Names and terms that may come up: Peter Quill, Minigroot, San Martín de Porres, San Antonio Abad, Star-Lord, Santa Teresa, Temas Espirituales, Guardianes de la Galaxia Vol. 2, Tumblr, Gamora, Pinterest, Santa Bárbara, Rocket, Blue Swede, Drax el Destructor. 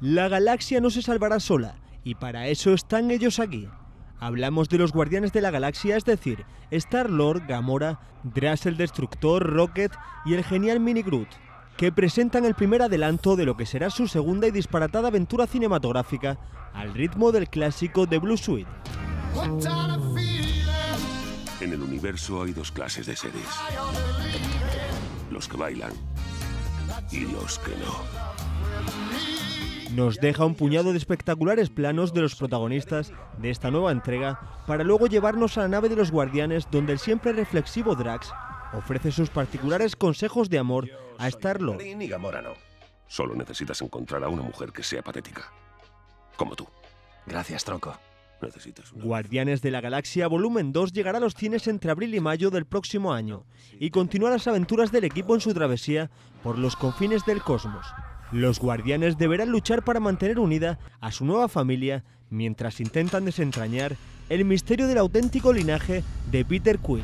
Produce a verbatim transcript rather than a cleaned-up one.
La galaxia no se salvará sola, y para eso están ellos aquí. Hablamos de los Guardianes de la Galaxia, es decir, Star-Lord, Gamora, Drax el Destructor, Rocket y el genial Minigroot, que presentan el primer adelanto de lo que será su segunda y disparatada aventura cinematográfica al ritmo del clásico de Blue Swede. En el universo hay dos clases de seres: los que bailan y los que no. Nos deja un puñado de espectaculares planos de los protagonistas de esta nueva entrega, para luego llevarnos a la nave de los Guardianes, donde el siempre reflexivo Drax ofrece sus particulares consejos de amor a Star-Lord. Ni Gamora no. Solo necesitas encontrar a una mujer que sea patética, como tú. Gracias, tronco. Guardianes de la Galaxia volumen dos llegará a los cines entre abril y mayo del próximo año y continúa las aventuras del equipo en su travesía por los confines del cosmos. Los Guardianes deberán luchar para mantener unida a su nueva familia mientras intentan desentrañar el misterio del auténtico linaje de Peter Quill.